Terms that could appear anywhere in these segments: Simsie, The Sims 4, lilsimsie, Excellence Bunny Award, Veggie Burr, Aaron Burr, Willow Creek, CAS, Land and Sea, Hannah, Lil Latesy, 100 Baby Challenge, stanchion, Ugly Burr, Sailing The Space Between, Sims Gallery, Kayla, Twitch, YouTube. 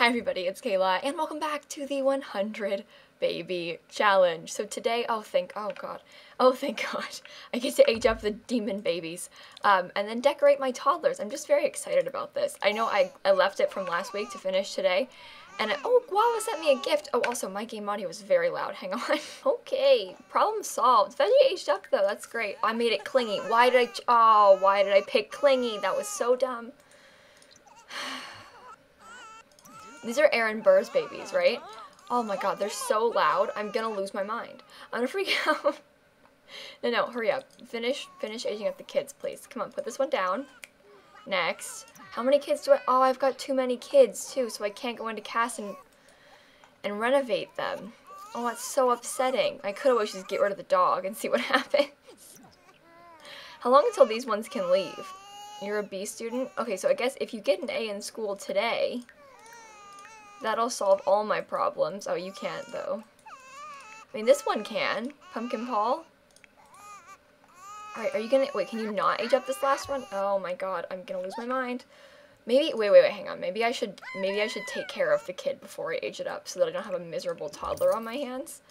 Hi everybody, it's Kayla, and welcome back to the 100 Baby Challenge. So today, oh thank god, I get to age up the demon babies, and then decorate my toddlers. I'm just very excited about this. I know I left it from last week to finish today, and oh, Guava sent me a gift. Oh, also, my game audio was very loud, hang on. Okay, problem solved. Veggie aged up though, that's great. I made it clingy. Why did I pick clingy? That was so dumb. These are Aaron Burr's babies, right? Oh my god, they're so loud. I'm gonna lose my mind. I'm gonna freak out. No, hurry up. Finish aging up the kids, please. Come on, put this one down. Next. How many kids do I... Oh, I've got too many kids, too, so I can't go into CAS and renovate them. Oh, that's so upsetting. I could always just get rid of the dog and see what happens. How long until these ones can leave? You're a B student? Okay, so I guess if you get an A in school today... That'll solve all my problems. Oh, you can't, though. I mean, this one can. Pumpkin Paul. Alright, are you gonna... Wait, can you not age up this last one? Oh my god, I'm gonna lose my mind. Maybe... Wait, hang on. Maybe I should take care of the kid before I age it up so that I don't have a miserable toddler on my hands.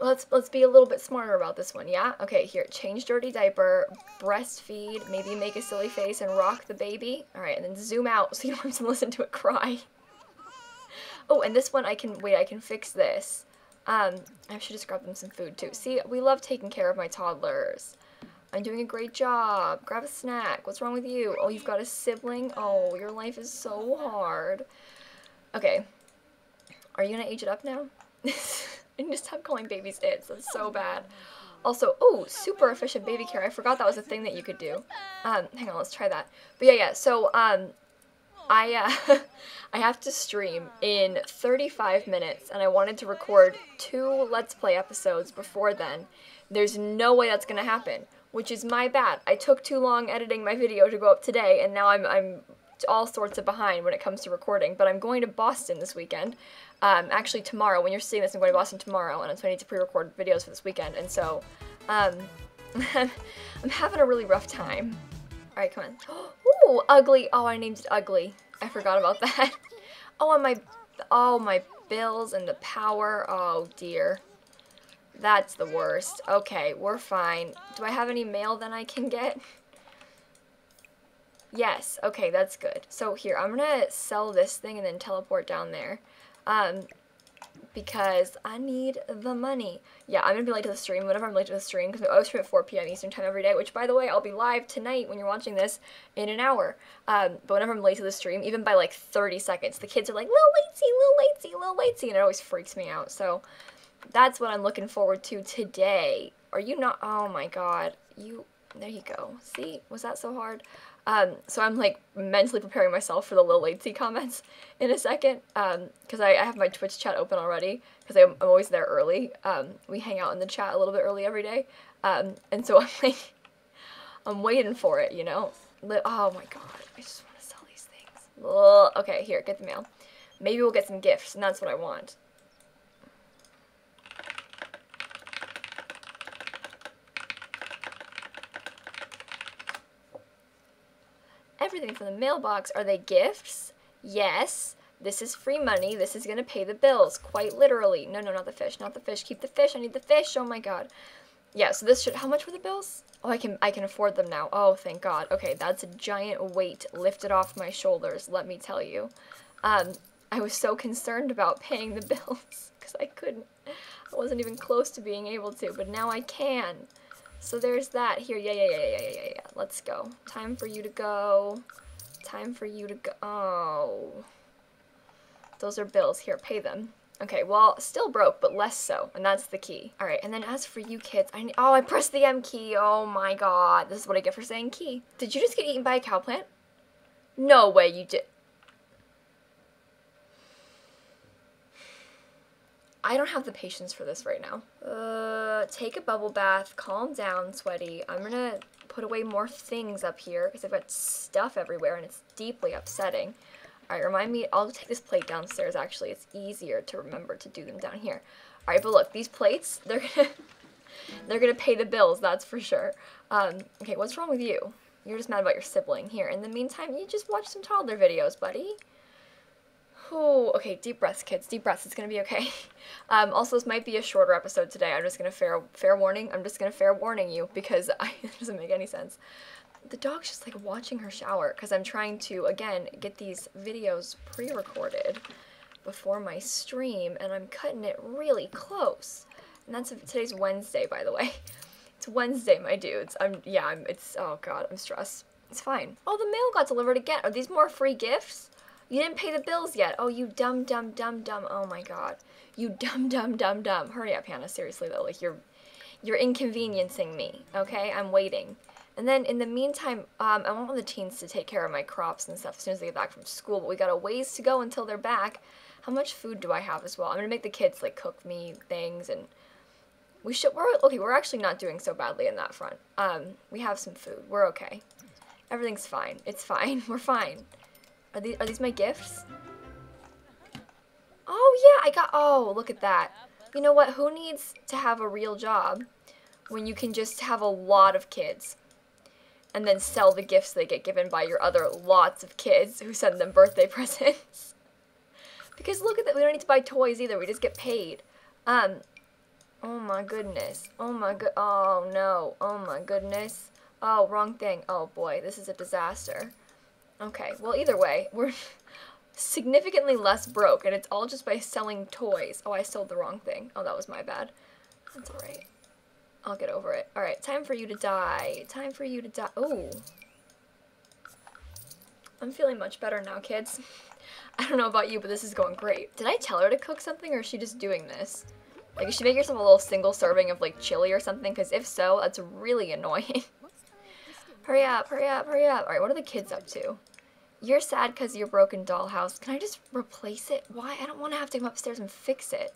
Let's be a little bit smarter about this one, yeah? Okay, here. Change dirty diaper, breastfeed, maybe make a silly face and rock the baby. Alright, and then zoom out so you don't have to listen to it cry. Oh, and this one I can fix this. I should just grab them some food too. See, we love taking care of my toddlers. I'm doing a great job. Grab a snack. What's wrong with you? Oh, you've got a sibling? Oh, your life is so hard. Okay. Are you gonna age it up now? And just stop calling babies its. That's so bad. Also, oh, super efficient baby care. I forgot that was a thing that you could do. Hang on, let's try that. But yeah, so, I have to stream in 35 minutes, and I wanted to record 2 Let's Play episodes before then. There's no way that's gonna happen, which is my bad. I took too long editing my video to go up today, and now I'm all sorts of behind when it comes to recording, but I'm going to Boston this weekend. Actually tomorrow, when you're seeing this, I'm going to Boston tomorrow, and so I need to pre-record videos for this weekend, and so, I'm having a really rough time. Alright, come on. Ooh, Ugly! Oh, I named it Ugly. I forgot about that. Oh, and my bills and the power. Oh, dear. That's the worst. Okay, we're fine. Do I have any mail that I can get? Yes, okay, that's good. So here, I'm gonna sell this thing and then teleport down there. Because I need the money. Yeah, I'm gonna be late to the stream, whenever I'm late to the stream, because I always stream at 4 p.m. Eastern time every day, which, by the way, I'll be live tonight when you're watching this in an hour. But whenever I'm late to the stream, even by like 30 seconds, the kids are like, Lil Latesy, and it always freaks me out. So that's what I'm looking forward to today. Are you not, oh my god, you, there you go. See, was that so hard? So I'm like mentally preparing myself for the Lil Latesy comments in a second, because I have my Twitch chat open already, because I'm always there early. We hang out in the chat a little bit early every day, and so I'm like, I'm waiting for it, you know? Oh my god, I just want to sell these things. Ugh. Okay, here, get the mail. Maybe we'll get some gifts, and that's what I want. Everything from the mailbox. Are they gifts? Yes. This is free money. This is going to pay the bills, quite literally. No, not the fish. Not the fish. Keep the fish. I need the fish. Oh my god. Yeah, so this should... How much were the bills? Oh, I can afford them now. Oh, thank god. Okay, that's a giant weight lifted off my shoulders, let me tell you. I was so concerned about paying the bills because I couldn't. I wasn't even close to being able to, but now I can. So there's that. Here, yeah, let's go. Time for you to go. Time for you to go. Oh. Those are bills. Here, pay them. Okay, well, still broke, but less so, and that's the key. All right, and then as for you kids, I pressed the M key. Oh my god, this is what I get for saying key. Did you just get eaten by a cowplant? No way you did. I don't have the patience for this right now. Take a bubble bath, calm down, sweaty. I'm gonna put away more things up here because I've got stuff everywhere and it's deeply upsetting. All right, remind me, I'll take this plate downstairs actually. It's easier to remember to do them down here. All right, but look, these plates, they're gonna pay the bills, that's for sure. Okay, what's wrong with you? You're just mad about your sibling. Here, in the meantime, you just watch some toddler videos, buddy. Oh, okay, deep breaths, kids, deep breaths, it's gonna be okay. Also, this might be a shorter episode today. I'm just gonna fair warning you, because it doesn't make any sense. The dog's just like watching her shower, because I'm trying to, again, get these videos pre-recorded before my stream, and I'm cutting it really close. And that's, today's Wednesday, by the way. It's Wednesday, my dudes. Oh God, I'm stressed. It's fine. Oh, the mail got delivered again. Are these more free gifts? You didn't pay the bills yet. Oh, you dumb, dumb, dumb, dumb. Oh my God. You dumb, dumb, dumb, dumb. Hurry up, Hannah. Seriously though, like you're inconveniencing me. Okay, I'm waiting. And then in the meantime, I want all the teens to take care of my crops and stuff as soon as they get back from school. But we got a ways to go until they're back. How much food do I have as well? I'm gonna make the kids like cook me things, and we should. We're actually not doing so badly in that front. We have some food. We're okay. Everything's fine. It's fine. We're fine. Are these my gifts? Oh yeah, oh, look at that. You know what? Who needs to have a real job when you can just have a lot of kids and then sell the gifts they get given by your other lots of kids who send them birthday presents? Because look at that, we don't need to buy toys either. We just get paid. Oh my goodness. Oh no. Oh my goodness. Oh, wrong thing. Oh boy, this is a disaster. Okay, well either way, we're significantly less broke, and it's all just by selling toys. Oh, I sold the wrong thing. Oh, that was my bad. That's alright. I'll get over it. Alright, time for you to die. Time for you to die. Oh. I'm feeling much better now, kids. I don't know about you, but this is going great. Did I tell her to cook something, or is she just doing this? Like, you should make yourself a little single serving of, like, chili or something, because if so, that's really annoying. Hurry up, hurry up, hurry up. Alright, what are the kids up to? You're sad because your broken dollhouse. Can I just replace it? Why? I don't want to have to come upstairs and fix it.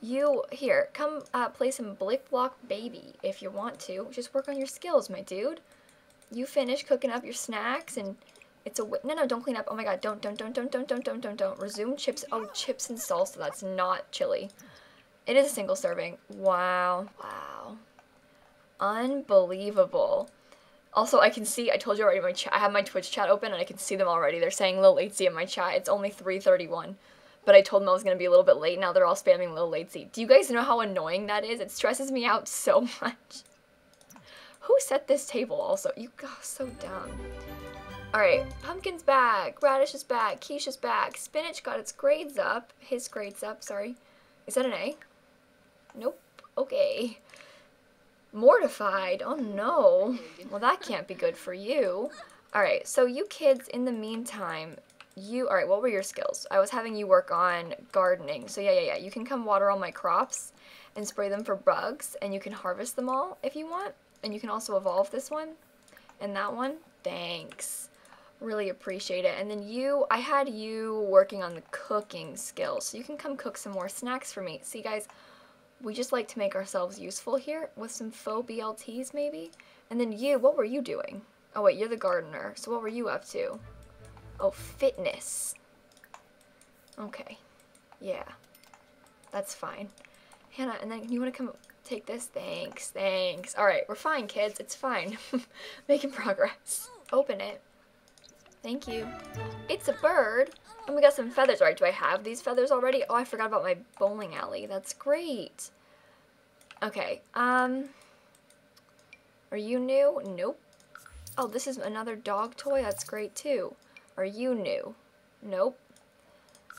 You, here, come play some Blick Block Baby if you want to. Just work on your skills, my dude. You finish cooking up your snacks and it's a no, no, don't clean up. Oh my God, don't. Resume chips. Oh, chips and salsa. That's not chili. It is a single serving. Wow. Wow. Unbelievable. Also, I can see, I told you already, I have my Twitch chat open, and I can see them already. They're saying Lil Latezy in my chat. It's only 3:31, but I told them I was going to be a little bit late. Now they're all spamming Lil Latezy. Do you guys know how annoying that is? It stresses me out so much. Who set this table also? You go so dumb. All right, Pumpkin's back. Radish is back. Quiche is back. Spinach got its grades up. His grades up, sorry. Is that an A? Nope. Okay. Mortified. Oh no. Well, that can't be good for you. Alright, so you kids, in the meantime, alright, what were your skills? I was having you work on gardening. So yeah. You can come water all my crops and spray them for bugs, and you can harvest them all if you want. And you can also evolve this one and that one. Thanks. Really appreciate it. And then you, I had you working on the cooking skills. So you can come cook some more snacks for me. See, guys, we just like to make ourselves useful here with some faux BLTs maybe. And then you, what were you doing? Oh wait, you're the gardener. So what were you up to? Oh, fitness. Okay. Yeah. That's fine. Hannah, and then you want to come take this? Thanks. Thanks. All right. We're fine, kids. It's fine. Making progress. Open it. Thank you. It's a bird. And we got some feathers. All right, do I have these feathers already? Oh, I forgot about my bowling alley. That's great. Okay. Are you new? Nope. Oh, this is another dog toy. That's great too. Are you new? Nope.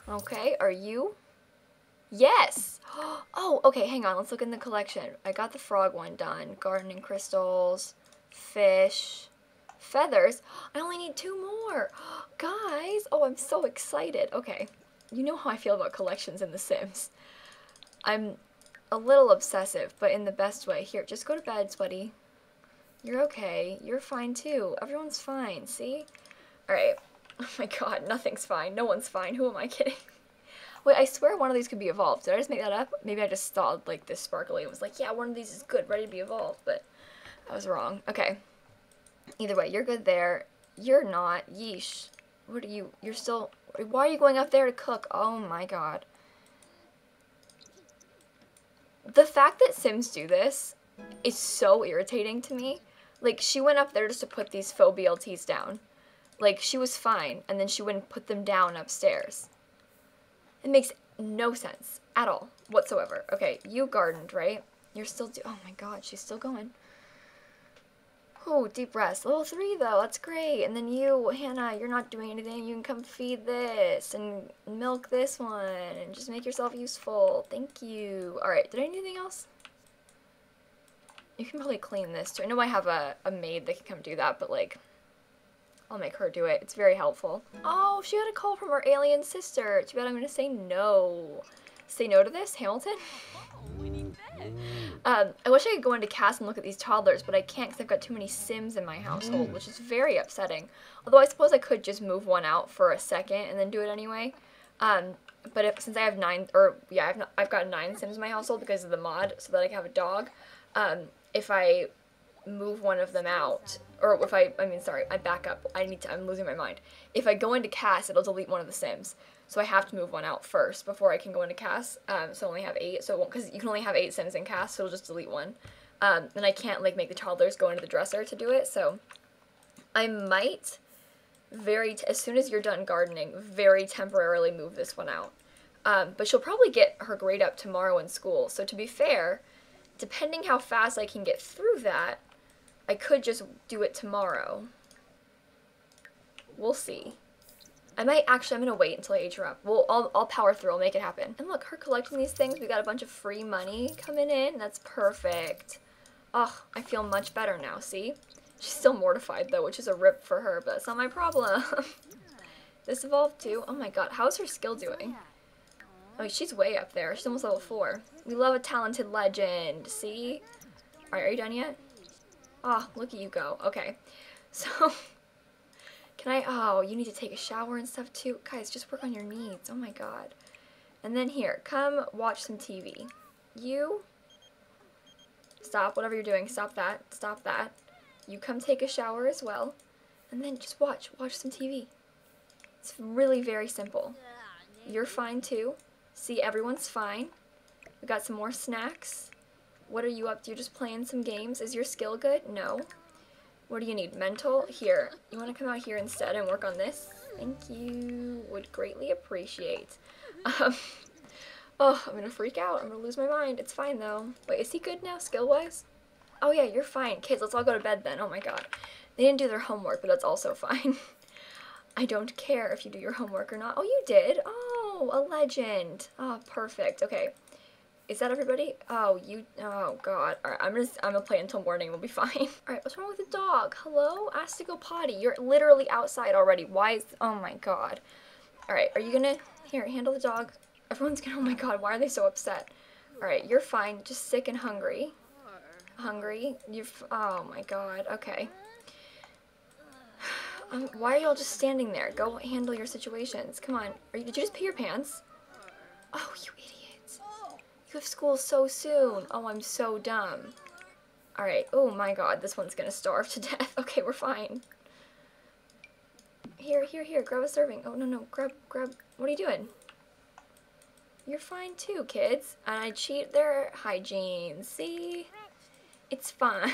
Okay. Are you? Yes. Oh, okay. Hang on. Let's look in the collection. I got the frog one done. Gardening crystals, fish, feathers. I only need 2 more. Guys, oh, I'm so excited. Okay, you know how I feel about collections in The Sims. I'm a little obsessive, but in the best way. Here, just go to bed, sweaty. You're okay. You're fine, too. Everyone's fine, see? All right. Oh, my God, nothing's fine. No one's fine. Who am I kidding? Wait, I swear one of these could be evolved. Did I just make that up? Maybe I just saw, like, this sparkly and was like, yeah, one of these is good, ready to be evolved, but I was wrong. Okay. Either way, you're good there. You're not. Yeesh. What are you? You're still. Why are you going up there to cook? Oh my God. The fact that Sims do this is so irritating to me. Like, she went up there just to put these faux BLTs down. Like, she was fine, and then she wouldn't put them down upstairs. It makes no sense at all whatsoever. Okay, you gardened, right? You're still oh my god, she's still going. Oh, deep breaths. Level 3, though. That's great. And then you, Hannah, you're not doing anything. You can come feed this and milk this one and just make yourself useful. Thank you. All right. Did I need anything else? You can probably clean this, too. I know I have a maid that can come do that, but, like, I'll make her do it. It's very helpful. Oh, she had a call from her alien sister. Too bad I'm going to say no. Say no to this, Hamilton? I wish I could go into CAS and look at these toddlers, but I can't because I've got too many Sims in my household, which is very upsetting. Although I suppose I could just move one out for a second and then do it anyway. But if, since I have 9, or yeah, I've got 9 Sims in my household because of the mod, so that I can have a dog. If I move one of them out, or if I mean, sorry, I back up. I'm losing my mind. If I go into CAS, it'll delete one of the Sims. So I have to move one out first before I can go into CAS. So I only have 8. So it won't, because you can only have 8 Sims in CAS, so it'll just delete one. And I can't, like, make the toddlers go into the dresser to do it. So I might, as soon as you're done gardening, very temporarily move this one out. But she'll probably get her grade up tomorrow in school. So to be fair, depending how fast I can get through that, I could just do it tomorrow. We'll see. I might, actually, I'm going to wait until I age her up. I'll power through. I'll make it happen. And look, her collecting these things. We got a bunch of free money coming in. That's perfect. Oh, I feel much better now, see? She's still mortified, though, which is a rip for her, but that's not my problem. This evolved, too. Oh, my God. How's her skill doing? Oh, she's way up there. She's almost level 4. We love a talented legend, see? All right, are you done yet? Oh, look at you go. Okay. So... oh, you need to take a shower and stuff too. Guys, just work on your needs. Oh my god. And then here, come watch some TV. You, stop whatever you're doing. Stop that. Stop that. You come take a shower as well. And then just watch. Watch some TV. It's really very simple. You're fine too. See, everyone's fine. We got some more snacks. What are you up to? You're just playing some games. Is your skill good? No. What do you need? Mental? Here. You want to come out here instead and work on this? Thank you. Would greatly appreciate. Oh, I'm going to freak out. I'm going to lose my mind. It's fine, though. Wait, is he good now, skill-wise? Oh, yeah, you're fine. Kids, let's all go to bed, then. Oh, my God. They didn't do their homework, but that's also fine. I don't care if you do your homework or not. Oh, you did? Oh, a legend. Oh, perfect. Okay. Is that everybody? Oh, you, oh god. All right, I'm gonna play until morning, we'll be fine. All right, what's wrong with the dog? Hello? Asked to go potty. You're literally outside already. Why is, oh my god. All right, are you gonna, here, handle the dog. Everyone's gonna, oh my god, why are they so upset? All right, you're fine, just sick and hungry. Hungry? Oh my god, okay. Why are y'all just standing there? Go handle your situations. Come on, did you just pee your pants? Oh, you idiot. You have school so soon. Oh, I'm so dumb. All right. Oh, my God. This one's going to starve to death. Okay, we're fine. Here, here, here. Grab a serving. Oh, no, no. Grab. What are you doing? You're fine, too, kids. And I cheat their hygiene. See? It's fine.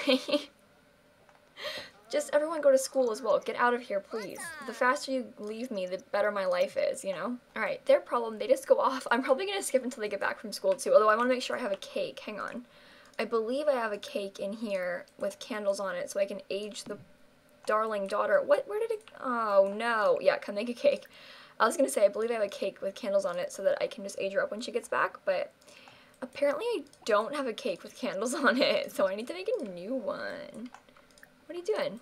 Just everyone go to school as well. Get out of here, please. The faster you leave me, the better my life is, you know? All right, their problem, they just go off. I'm probably going to skip until they get back from school, too, although I want to make sure I have a cake. Hang on. I believe I have a cake in here with candles on it so I can age the darling daughter. What? Where did it? Oh, no. Yeah, come make a cake. I was going to say I believe I have a cake with candles on it so that I can just age her up when she gets back, but apparently I don't have a cake with candles on it, so I need to make a new one. What are you doing?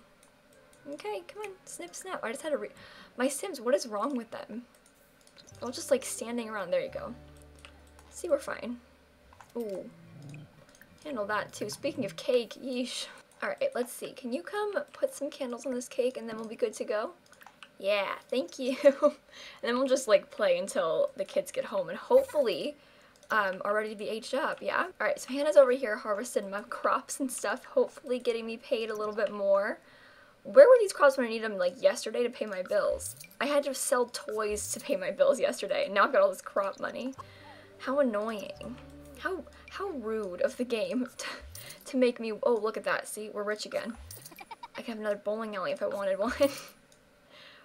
Okay, come on, snip, snap. I just had to my Sims, what is wrong with them? They're all just like standing around. There you go. See, we're fine. Ooh. Handle that too. Speaking of cake, yeesh. Alright, let's see. Can you come put some candles on this cake and then we'll be good to go? Yeah, thank you. And then we'll just like play until the kids get home and hopefully are ready to be aged up, yeah? Alright, so Hannah's over here harvesting my crops and stuff, hopefully getting me paid a little bit more. Where were these crops when I needed them, like, yesterday to pay my bills? I had to sell toys to pay my bills yesterday, and now I've got all this crop money. How annoying. How rude of the game to make me- oh, look at that, see? We're rich again. I could have another bowling alley if I wanted one.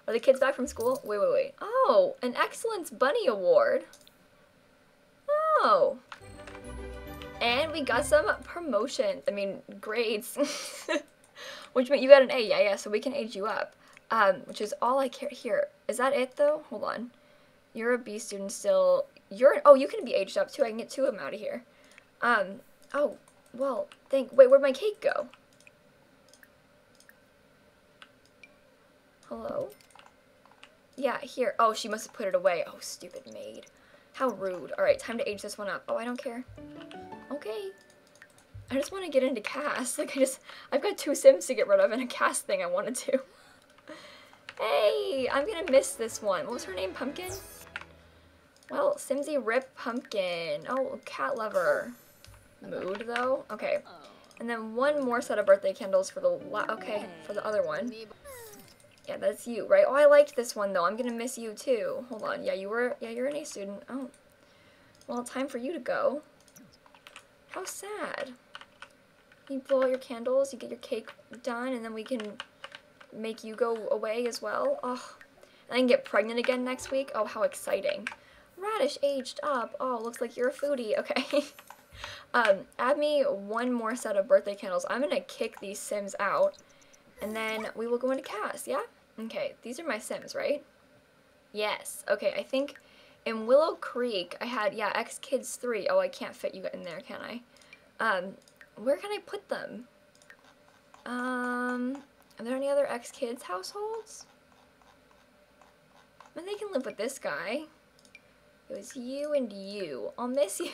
Are the kids back from school? Wait, wait, wait. Oh, an Excellence Bunny Award. Oh. And we got some promotions. I mean, grades. Which meant you got an A. Yeah, yeah, so we can age you up. Which is all I care. Here, is that it, though? Hold on. You're a B student still. You're, oh, you can be aged up, too. I can get two of them out of here. Oh, well, thank, wait, where'd my cake go? Hello? Yeah, here. Oh, she must have put it away. Oh, stupid maid. How rude. All right, time to age this one up. Oh, I don't care. Okay. I just want to get into CAS. Like, I've got two Sims to get rid of and a CAS thing I wanted to. Hey, I'm going to miss this one. What was her name? Pumpkin? Well, Simsie rip Pumpkin. Oh, cat lover. Mood, though. Okay. And then one more set of birthday candles for the okay, for the other one. Yeah, that's you, right? Oh, I liked this one, though. I'm going to miss you, too. Hold on. Yeah, you were, yeah, you're an A student. Oh. Well, time for you to go. How sad. You blow out your candles, you get your cake done, and then we can make you go away as well. Oh, and I can get pregnant again next week. Oh, how exciting. Radish aged up. Oh, looks like you're a foodie. Okay. Add me one more set of birthday candles. I'm going to kick these Sims out, and then we will go into CAS, yeah? Okay, these are my Sims, right? Yes. Okay, I think in Willow Creek, I had, yeah, X Kids 3. Oh, I can't fit you in there, can I? Where can I put them? Are there any other X Kids households? I mean, they can live with this guy. It was you and you. I'll miss you.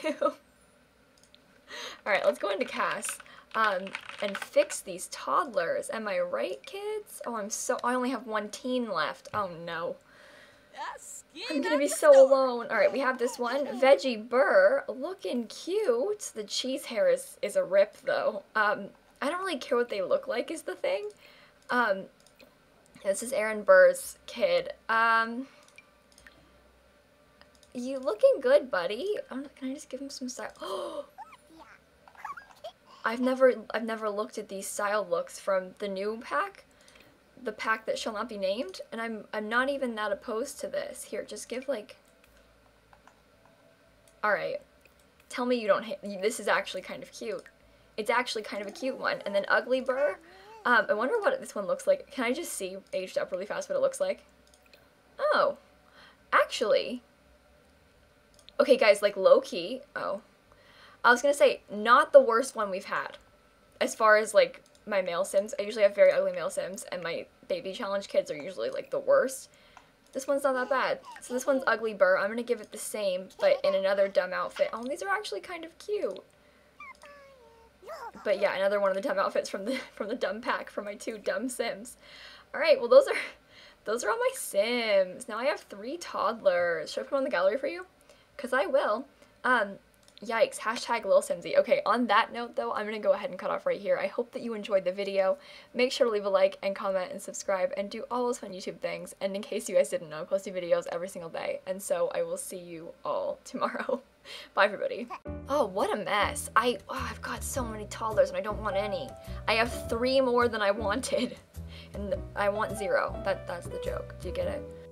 Alright, let's go into CAS. And fix these toddlers. Am I right, kids? Oh, I'm so, I only have one teen left. Oh, no. I'm gonna be so alone. Alright, we have this one. Veggie Burr. Looking cute. The cheese hair is a rip, though. I don't really care what they look like is the thing. This is Aaron Burr's kid. You looking good, buddy. Can I just give him some style? Oh! I've never looked at these style looks from the new pack, the pack that shall not be named, and I'm not even that opposed to this. Here, just give like, all right, tell me you don't hate, this is actually kind of cute. It's actually kind of a cute one. And then Ugly Burr, I wonder what this one looks like. Can I just see aged up really fast what it looks like? Oh, actually, okay guys, like low key, oh. I was going to say, not the worst one we've had. As far as, like, my male Sims, I usually have very ugly male Sims, and my baby challenge kids are usually, like, the worst. This one's not that bad. So this one's Ugly Burr. I'm going to give it the same, but in another dumb outfit. Oh, these are actually kind of cute. But yeah, another one of the dumb outfits from the dumb pack for my two dumb Sims. Alright, well, those are all my Sims. Now I have 3 toddlers. Should I put them on the gallery for you? Because I will. Yikes, hashtag lilsimsie. Okay, on that note, though, I'm going to go ahead and cut off right here. I hope that you enjoyed the video. Make sure to leave a like and comment and subscribe and do all those fun YouTube things. And in case you guys didn't know, I post new videos every single day. And so I will see you all tomorrow. Bye, everybody. Oh, what a mess. I've got so many toddlers and I don't want any. I have 3 more than I wanted. And I want 0. That's the joke. Do you get it?